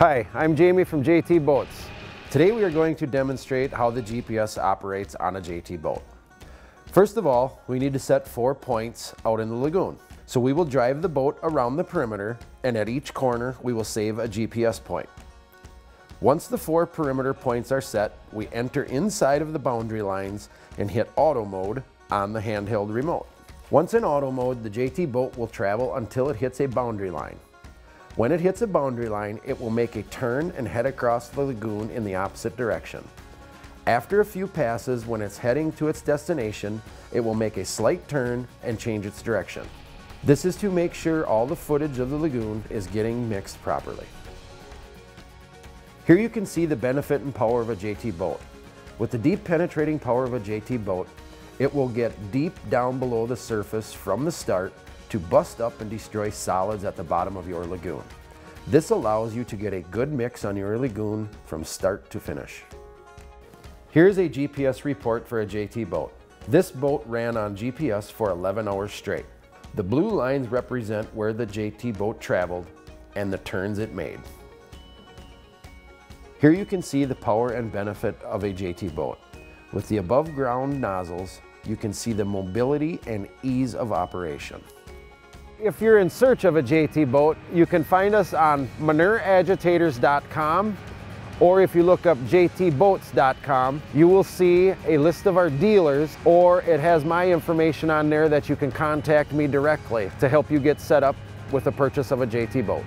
Hi, I'm Jamie from JT Boats. Today we are going to demonstrate how the GPS operates on a JT boat. First of all, we need to set 4 points out in the lagoon. So we will drive the boat around the perimeter, and at each corner we will save a GPS point. Once the 4 perimeter points are set, we enter inside of the boundary lines and hit auto mode on the handheld remote. Once in auto mode, the JT boat will travel until it hits a boundary line. When it hits a boundary line, it will make a turn and head across the lagoon in the opposite direction. After a few passes, when it's heading to its destination, it will make a slight turn and change its direction. This is to make sure all the footage of the lagoon is getting mixed properly. Here you can see the benefit and power of a JT boat. With the deep penetrating power of a JT boat, it will get deep down below the surface from the start to bust up and destroy solids at the bottom of your lagoon. This allows you to get a good mix on your lagoon from start to finish. Here's a GPS report for a JT boat. This boat ran on GPS for 11 hours straight. The blue lines represent where the JT boat traveled and the turns it made. Here you can see the power and benefit of a JT boat. With the above ground nozzles, you can see the mobility and ease of operation. If you're in search of a JT boat, you can find us on manureagitators.com, or if you look up jtboats.com, you will see a list of our dealers, or it has my information on there that you can contact me directly to help you get set up with the purchase of a JT boat.